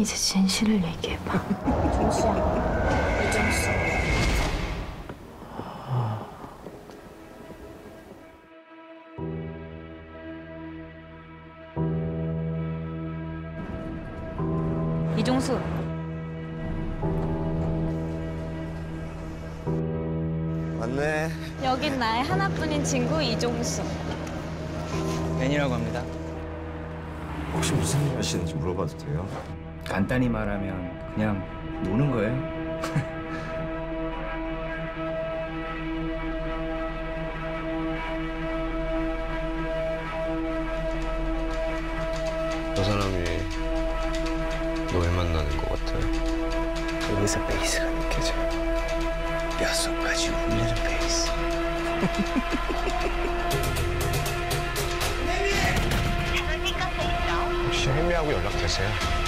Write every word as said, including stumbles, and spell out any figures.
이제 진실을 얘기해봐. 정수야, 이정수. 이정수. 맞네. 여긴 나의 하나뿐인 친구 이정수. 벤이라고 합니다. 혹시 무슨 일 하시는지 물어봐도 돼요? 간단히 말하면 그냥 노는 거예요. 저 사람이 널 만나는 것 같아요. 여기서 베이스가 느껴져. 뼛속까지 울리는 베이스. 혹시 혜미하고 연락되세요?